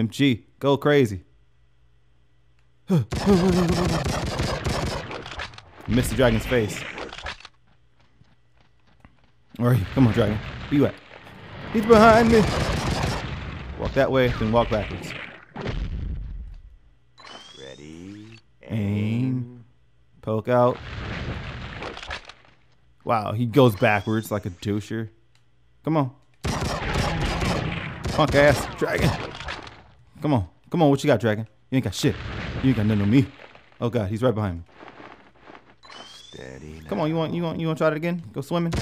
MG, go crazy. Missed the dragon's face. Where are you? Come on, dragon. Where you at? He's behind me. Walk that way, then walk backwards. Ready. Aim. Poke out. Wow, he goes backwards like a doucher. Come on. Punk ass dragon. Come on. Come on, what you got, dragon? You ain't got shit. You ain't got nothing on me. Oh god, he's right behind me. Steady. Come on, you want to try it again? Go swimming.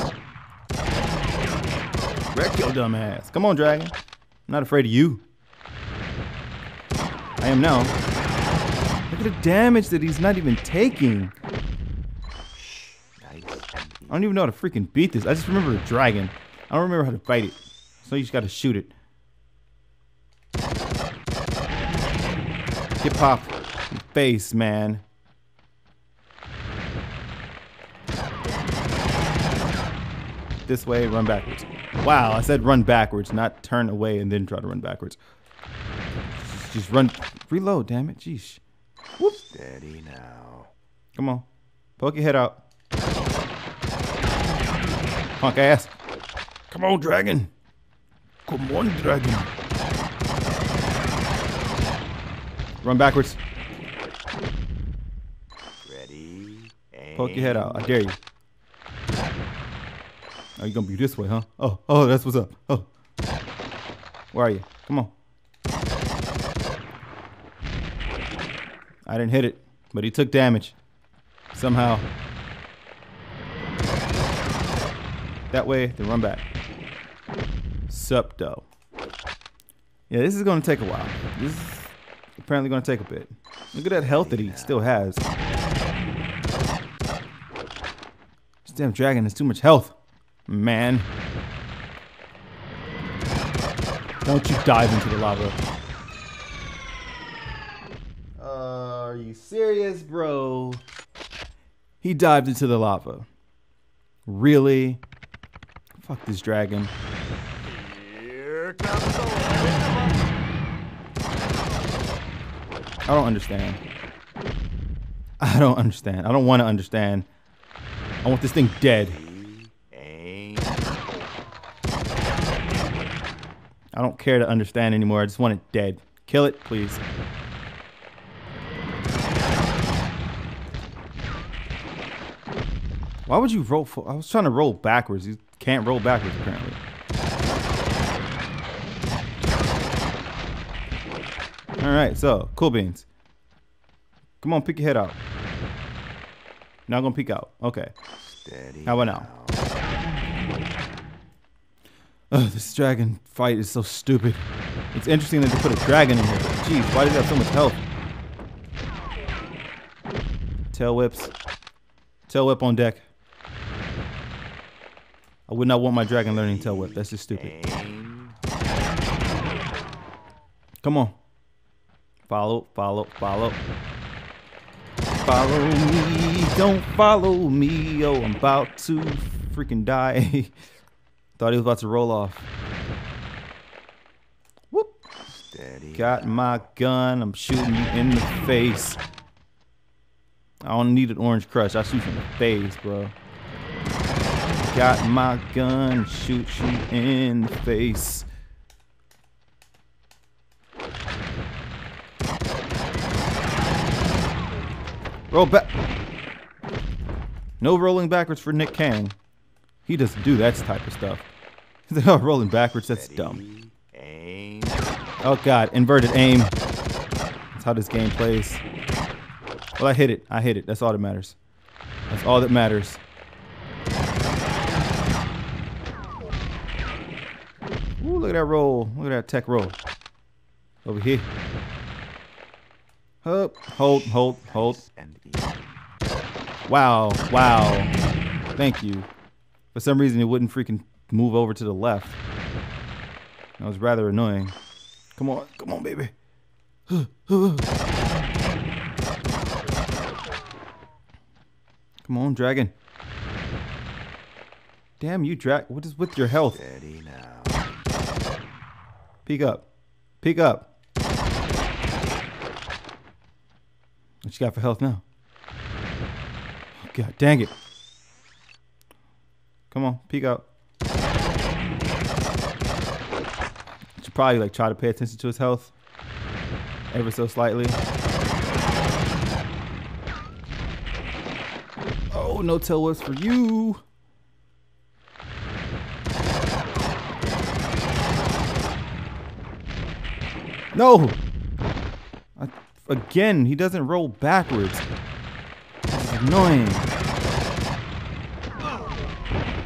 Wreck your dumb ass. Come on, dragon. I'm not afraid of you. I am now. Look at the damage that he's not even taking. I don't even know how to freaking beat this. I just remember a dragon. I don't remember how to fight it. So you just gotta shoot it. Get popped in the face, man. This way, run backwards. Wow, I said run backwards, not turn away and then try to run backwards. Just run. Reload, damn it. Jeez. Whoop. Steady now. Come on. Poke your head out. Punk ass. Come on, dragon. Come on, dragon. Run backwards. Ready. Poke your head out. I dare you. Oh, you're gonna be this way, huh? Oh, oh, that's what's up. Oh. Where are you? Come on. I didn't hit it, but he took damage. Somehow. That way, then run back. Sup, though. Yeah, this is gonna take a while. This is apparently gonna take a bit. Look at that health that he still has. This damn dragon has too much health. Man. Don't you dive into the lava. Are you serious, bro? He dived into the lava. Really? Fuck this dragon. Here comes the lava. I don't understand. I don't understand. I don't want to understand. I want this thing dead. I don't care to understand anymore. I just want it dead. Kill it, please. Why would you roll for? I was trying to roll backwards. You can't roll backwards, apparently. Alright, so, cool beans. Come on, peek your head out. Not gonna peek out. Okay. Steady. How about now? Ugh, this dragon fight is so stupid. It's interesting that they put a dragon in here. Jeez, why does it have so much health? Tail whips. Tail whip on deck. I would not want my dragon learning tail whip. That's just stupid. Come on. Follow, follow, follow. Follow me, don't follow me. Oh, I'm about to freaking die. Thought he was about to roll off. Whoop. Steady. Got my gun. I'm shooting you in the face. I don't need an orange crush. I shoot you in the face, bro. Got my gun. Shoot you in the face. Roll back. No rolling backwards for Nick Kang. He doesn't do that type of stuff. They're rolling backwards. That's dumb. Aim. Oh god, inverted aim. That's how this game plays. Well, I hit it. I hit it. That's all that matters. That's all that matters. Ooh, look at that roll. Look at that tech roll. Over here. Up. Hold, hold, hold. Wow, wow. Thank you. For some reason, it wouldn't freaking move over to the left. That was rather annoying. Come on, come on, baby. Come on, dragon. Damn you, dragon. What is with your health? Peek up. Peek up. What you got for health now? Oh, God dang it. Come on, peek out. Should probably like try to pay attention to his health ever so slightly. Oh, no tell what's for you. No! Again, he doesn't roll backwards. This is annoying.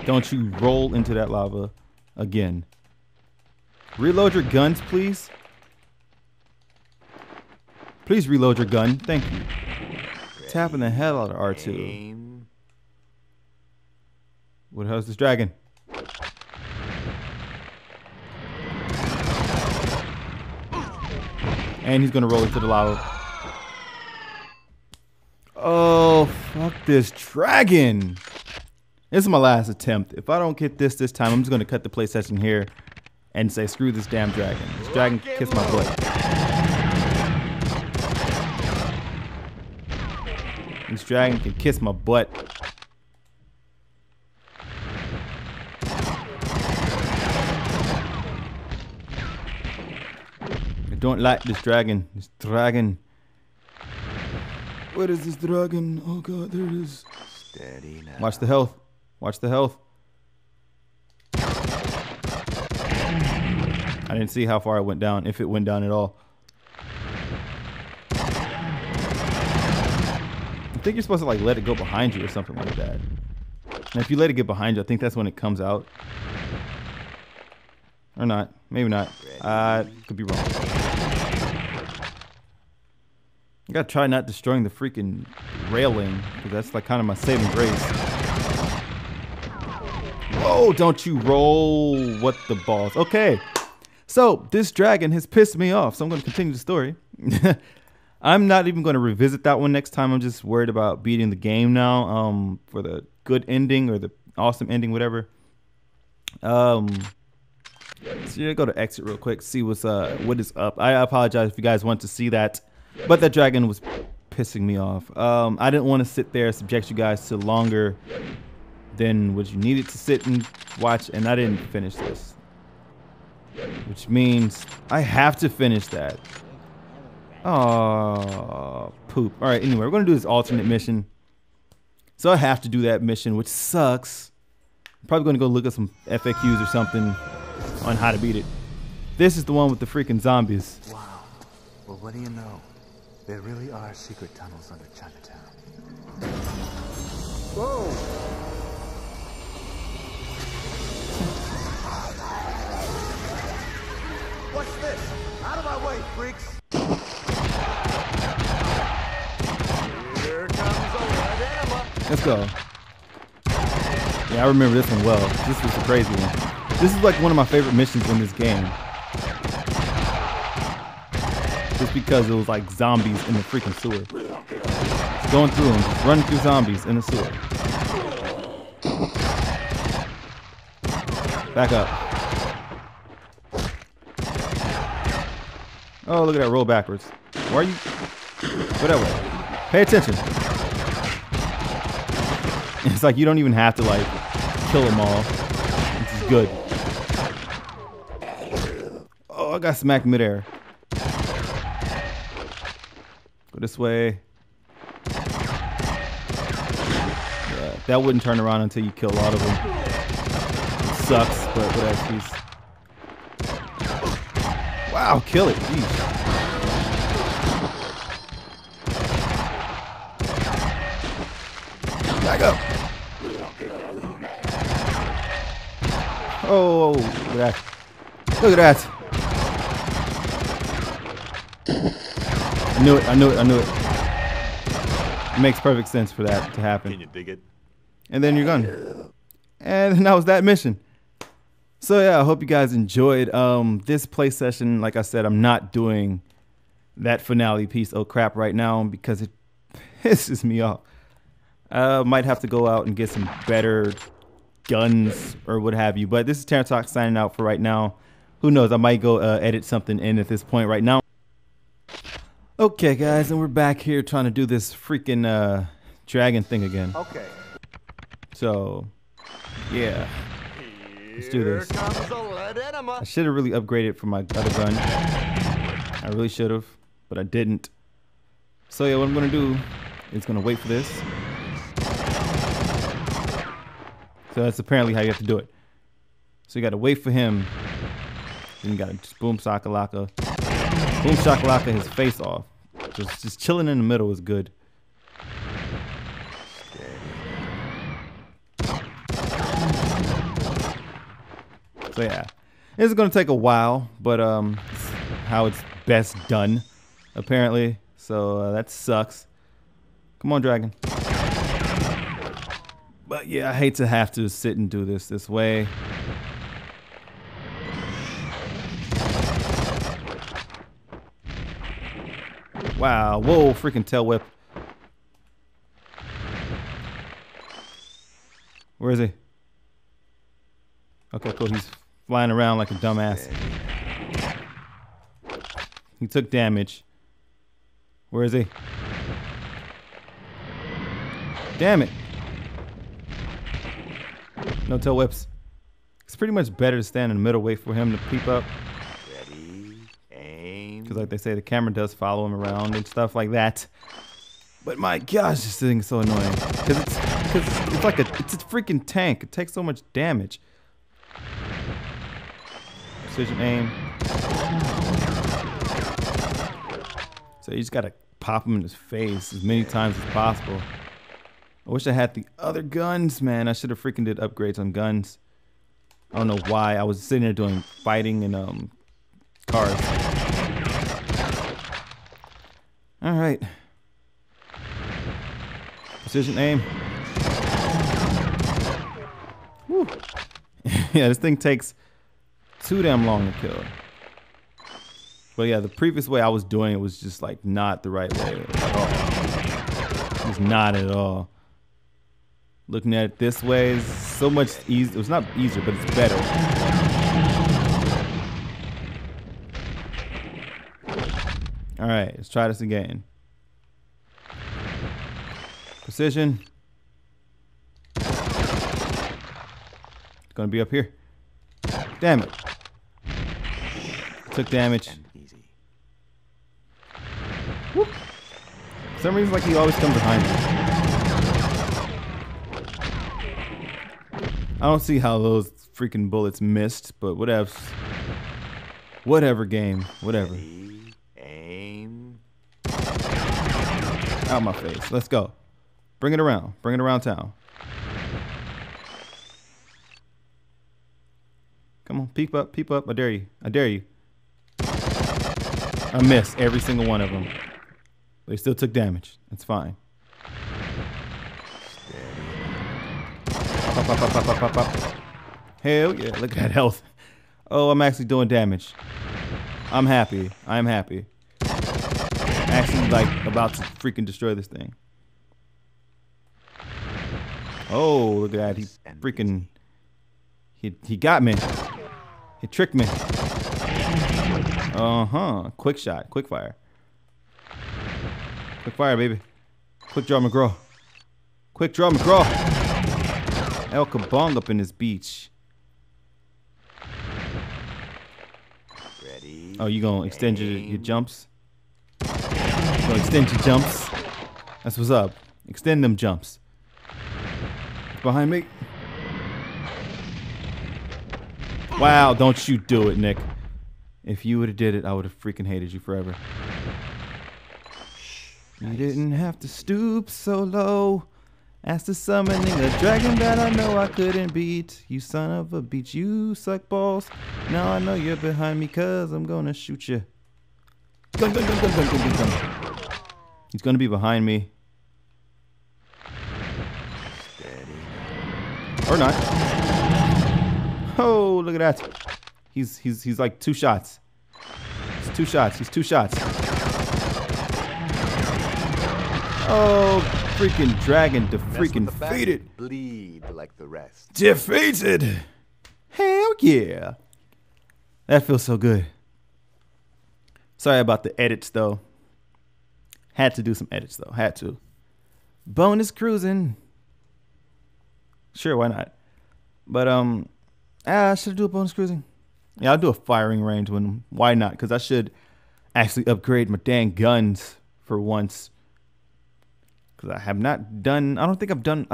Don't you roll into that lava again. Reload your guns, please. Please reload your gun. Thank you. Tapping the hell out of R2. What the hell is this dragon? And he's gonna roll into the lava. Oh, fuck this dragon. This is my last attempt. If I don't get this time, I'm just gonna cut the play session here and say, screw this damn dragon. This dragon can kiss my butt. This dragon can kiss my butt. Don't like this dragon. This dragon. Where is this dragon? Oh God, there it is. Steady now. Watch the health. Watch the health. I didn't see how far it went down, if it went down at all. I think you're supposed to like let it go behind you or something like that. And if you let it get behind you, I think that's when it comes out. Or not. Maybe not. Could be wrong. I gotta try not destroying the freaking railing, because that's like kind of my saving grace. Whoa, don't you roll. What the balls. Okay, so this dragon has pissed me off, so I'm gonna continue the story. I'm not even gonna revisit that one next time. I'm just worried about beating the game now, for the good ending or the awesome ending, whatever. So yeah, go to exit real quick, see what's what is up. I apologize if you guys want to see that. But that dragon was pissing me off. I didn't want to sit there and subject you guys to longer than what you needed to sit and watch, and I didn't finish this. Which means I have to finish that. Oh, poop. All right, anyway, we're going to do this alternate mission. So I have to do that mission, which sucks. I'm probably going to go look at some FAQs or something on how to beat it. This is the one with the freaking zombies. Wow. Well, what do you know? There really are secret tunnels under Chinatown. Whoa! What's this? Out of my way, freaks! Here comes a red ammo. Let's go. Yeah, I remember this one well. This was a crazy one. This is like one of my favorite missions in this game. Just because it was like zombies in the freaking sewer. It's going through them, running through zombies in the sewer. Back up. Oh, look at that roll backwards. Why are you? Whatever. Pay attention. It's like you don't even have to like kill them all. This is good. Oh, I got smacked midair. Go this way. Yeah, that wouldn't turn around until you kill a lot of them. It sucks, but whatever. Wow, kill it. Jeez. Back up. Oh, look at that. Look at that. I knew it, I knew it, I knew it. It makes perfect sense for that to happen. Can you dig it? And then you're gone. And that was that mission. So yeah, I hope you guys enjoyed this play session. Like I said, I'm not doing that finale piece, oh crap, right now because it pisses me off. Might have to go out and get some better guns or what have you. But this is TTarantox signing out for right now. Who knows, I might go edit something in at this point right now. Okay, guys, and we're back here trying to do this freaking dragon thing again. Okay. So, yeah. Let's do this. I should have really upgraded for my other gun. I really should have, but I didn't. So, yeah, what I'm going to do is going to wait for this. So, that's apparently how you have to do it. So, you got to wait for him. Then you got to just boom, sakalaka. Boom shakalaka his face off. Just chilling in the middle is good. So yeah, this is gonna take a while, but it's how it's best done, apparently. So that sucks. Come on, dragon. But yeah, I hate to have to sit and do this way. Wow, whoa, freaking tail whip. Where is he? Okay, cool, he's flying around like a dumbass. He took damage. Where is he? Damn it. No tail whips. It's pretty much better to stand in the middle, wait for him to peep up. Because like they say, the camera does follow him around and stuff like that. But my gosh, this thing's so annoying. Because it's like it's a freaking tank. It takes so much damage. Precision aim. So you just gotta pop him in his face as many times as possible. I wish I had the other guns, man. I should have freaking did upgrades on guns. I don't know why. I was sitting there doing fighting and cars. All right. Precision aim. Woo. Yeah, this thing takes too damn long to kill. But yeah, the previous way I was doing it was just like not the right way at all. It's not at all. Looking at it this way is so much easier. It's not easier, but it's better. All right, let's try this again. Precision. It's gonna be up here. Damn it. Took damage. Whoop. For some reason, like he always comes behind me. I don't see how those freaking bullets missed, but whatever. Whatever game, whatever. Out my face. Let's go. Bring it around. Bring it around town. Come on, peep up, peep up. I dare you. I dare you. I missed every single one of them. They still took damage. That's fine. Pop, pop, pop, pop, pop, pop, pop. Hell yeah! Look at that health. Oh, I'm actually doing damage. I'm happy. I'm happy. Actually, like, about to freaking destroy this thing. Oh, look at that. He freaking... He got me. He tricked me. Uh-huh. Quick shot. Quick fire. Quick fire, baby. Quick draw McGraw. Quick draw McGraw. El Kabong up in this beach. Ready? Oh, you gonna extend your jumps? So extend your jumps. That's what's up. Extend them jumps. Behind me. Wow, don't you do it, Nick. If you would have did it, I would have freaking hated you forever. Nice. You didn't have to stoop so low. As to summoning a dragon that I know I couldn't beat. You son of a bitch, you suck balls. Now I know you're behind me cause I'm gonna shoot you. Gun, gun, gun, gun, gun, gun, gun, gun. He's gonna be behind me. Or not. Oh, look at that. He's like two shots. It's two shots. He's two shots. Oh, freaking dragon to freaking defeat it. Bleed like the rest. Defeated. Hell yeah. That feels so good. Sorry about the edits though. Had to do some edits, though. Had to. Bonus cruising. Sure, why not? But, I should do a bonus cruising. Yeah, I'll do a firing range one. Why not? Because I should actually upgrade my dang guns for once. Because I have not done... I don't think I've done...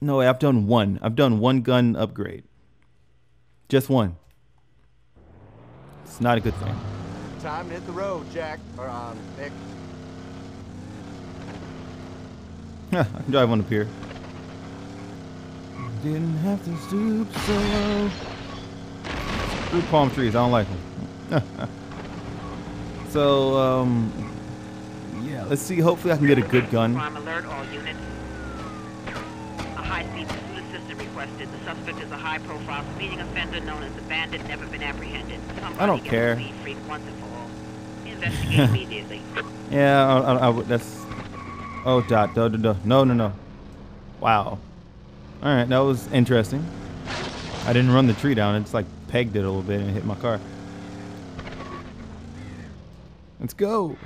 no, I've done one. I've done one gun upgrade. Just one. It's not a good thing. Time to hit the road, Jack. Or, Nick. I can drive on the pier. Didn't have to stoop so low. Through palm trees, I don't like them. So, yeah, let's see. Hopefully I can get a good gun. Crime alert, all units. A high-speed pursuit assistant requested. The suspect is a high-profile speeding offender known as the bandit, never been apprehended. Somebody I don't care. Speed freak once and for all. Investigate immediately. Yeah, I that's... Oh, dot, dot, dot, dot. No, no, no. Wow. Alright, that was interesting. I didn't run the tree down. It's like pegged it a little bit and hit my car. Let's go.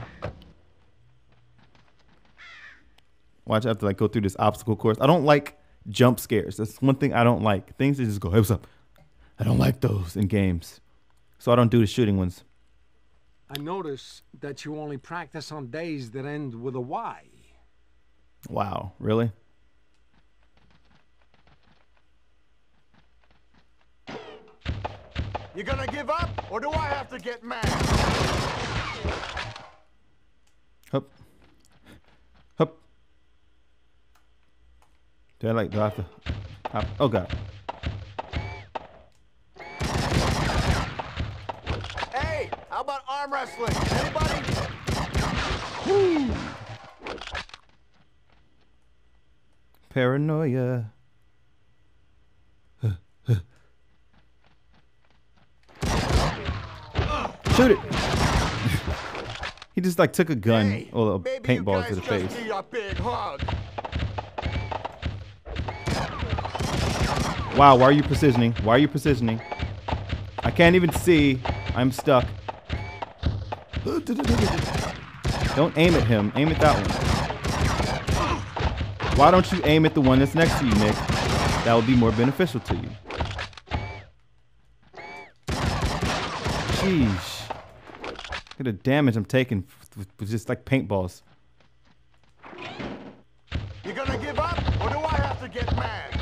Watch out to like go through this obstacle course. I don't like jump scares. That's one thing I don't like. Things that just go, hey, what's up? I don't like those in games. So I don't do the shooting ones. I notice that you only practice on days that end with a Y. Wow, really? You gonna give up, or do I have to get mad? Hup. Hup. Do I like, do I have to hop? Oh god. Hey, how about arm wrestling? Anybody? Woo. Paranoia. Shoot it! He just like took a gun, hey, or a paintball to the face. Wow, why are you precisioning? Why are you precisioning? I can't even see. I'm stuck. Don't aim at him. Aim at that one. Why don't you aim at the one that's next to you, Nick? That would be more beneficial to you. Jeez. Look at the damage I'm taking with just like paintballs. You gonna give up, or do I have to get mad?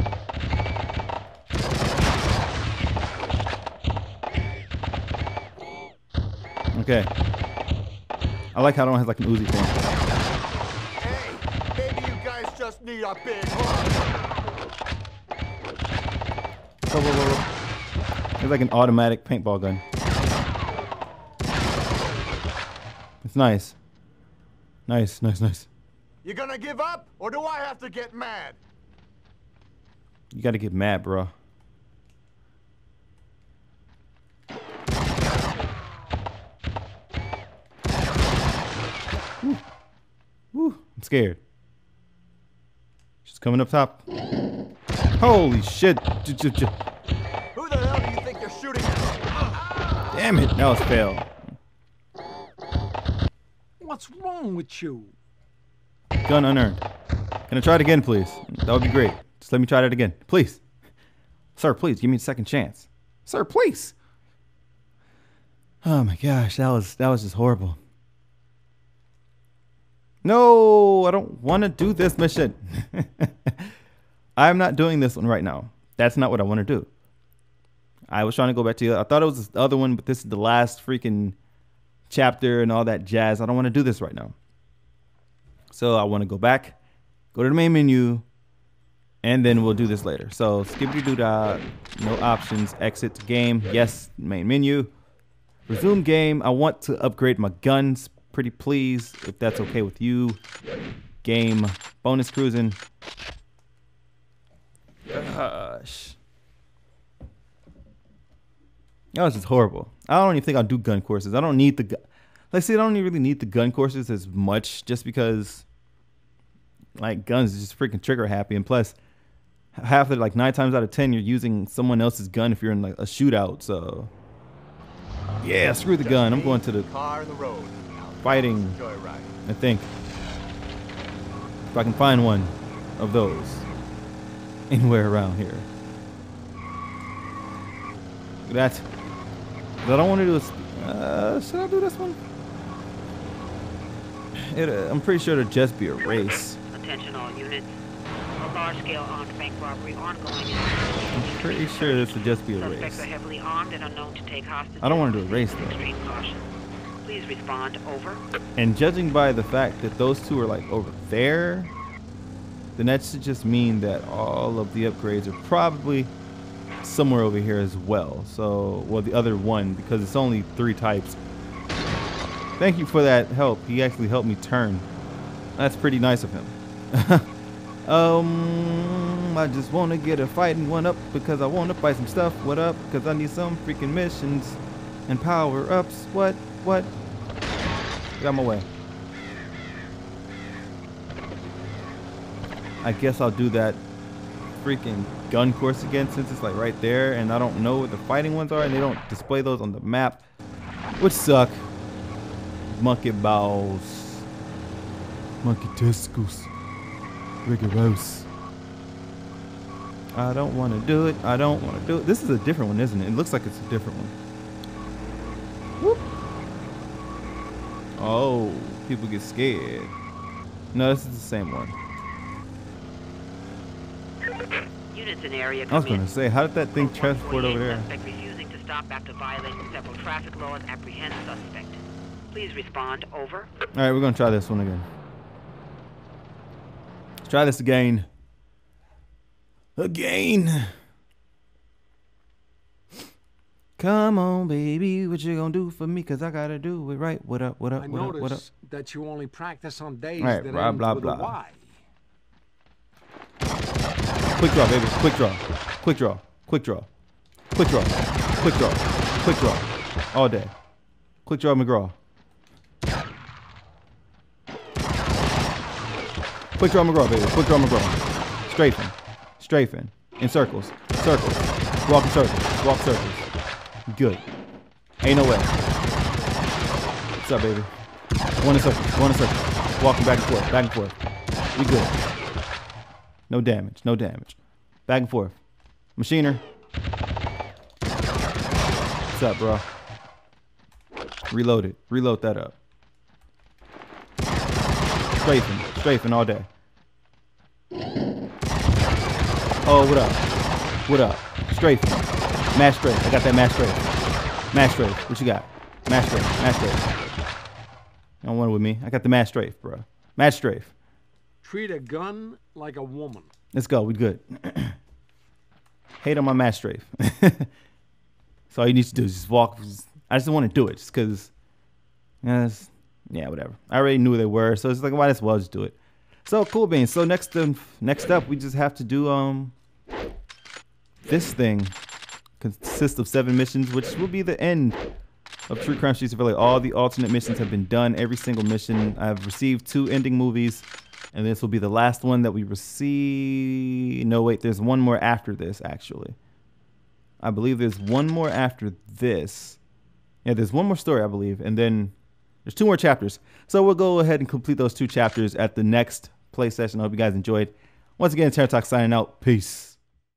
Okay. I like how I don't have like an Uzi thing. Hey, maybe you guys just need a big hug. Whoa, whoa, whoa. It's like an automatic paintball gun. It's nice. Nice, nice, nice. You gonna give up, or do I have to get mad? You gotta get mad, bro. Woo. Woo. I'm scared. She's coming up top. Holy shit. Who the hell do you think you're shooting at? Damn it, that was fail. What's wrong with you? Gun unearned. Can I try it again, please? That would be great. Just let me try that again. Please. Sir, please. Give me a second chance. Sir, please. Oh my gosh, that was just horrible. No, I don't want to do this mission. I'm not doing this one right now. That's not what I want to do. I was trying to go back to the other. I thought it was the other one, but this is the last freaking chapter and all that jazz. I don't want to do this right now. So I want to go back, go to the main menu, and then we'll do this later. So skip-a-doo-dah, no options, exit game, yes, main menu, resume game. I want to upgrade my guns, pretty please, if that's okay with you. Game, bonus cruising. Gosh. That was just horrible. I don't even think I'll do gun courses. I don't need the gun. Like, see, I don't even really need the gun courses as much just because, like, guns is just freaking trigger happy. And plus, half of, like, 9 times out of 10, you're using someone else's gun if you're in, like, a shootout. So, yeah, screw the gun. I'm going to the fighting, I think. if I can find one of those anywhere around here. Look at that. What I don't want to do is... should I do this one? I'm pretty sure it'll just be a race. Attention all units. A large-scale armed bank robbery ongoing. I'm pretty sure this will just be a race. Suspects are heavily armed and unknown to take hostages. I don't want to do a race, though. Please respond, over. And judging by the fact that those two are like over there, then that should just mean that all of the upgrades are probably somewhere over here as well. So, well, the other one, because it's only three types. Thank you for that help. He actually helped me turn. That's pretty nice of him. I just want to get a fighting one up because I want to fight some stuff. What up? Because I need some freaking missions and power-ups. What? Get out of my way. I guess I'll do that freaking gun course again since it's like right there and I don't know what the fighting ones are and they don't display those on the map, which suck. Monkey balls. Monkey testicles. Rigorous. I don't want to do it. I don't want to do it. This is a different one, isn't it? It looks like it's a different one. Whoop. Oh, people get scared. No, this is the same one. Units in area. I was going to say, how did that thing transport over there? Suspect refusing to stop after violating several traffic laws. Apprehend suspect. Please respond. Over. All right, we're going to try this one again. Let's try this again. Again. Come on, baby, what you gonna do for me? Cause I gotta do it right. What up? What up? What up? What up? That you only practice on days. All right, that blah blah blah. Y. Quick draw, baby. Quick draw. Quick draw. Quick draw. Quick draw. Quick draw. Quick draw. All day. Quick draw, McGraw. Quick draw, McGraw, baby. Quick draw, McGraw. Strafing. Strafing. In circles. Circles. Walk in circles. Walk circles. Good. Ain't no way. What's up, baby? One in circles. One in circles. Walking back and forth. Back and forth. We good. No damage. No damage. Back and forth. Machiner. What's up, bro? Reload it. Reload that up. Strafing. Strafing all day. Oh, what up? What up? Strafing. Mash straight. I got that mash straight. Mash straight. What you got? Mash straight. Mash straight. You don't want it with me. I got the mash straight, bro. Mash straight. Treat a gun like a woman. Let's go. We good. Hate on my mash straight. So all you need to do is just walk. I just want to do it just because, yeah, whatever. I already knew who they were. So it's like, might as well just do it. So cool beans. So next up, we just have to do this thing. Consists of 7 missions, which will be the end of True Crime Streets of LA. All the alternate missions have been done. Every single mission. I've received 2 ending movies, and this will be the last one that we receive. No, wait, there's one more after this, actually. I believe there's one more after this. Yeah, there's one more story, I believe, and then there's 2 more chapters. So we'll go ahead and complete those 2 chapters at the next play session. I hope you guys enjoyed. Once again, TTarantox signing out. Peace.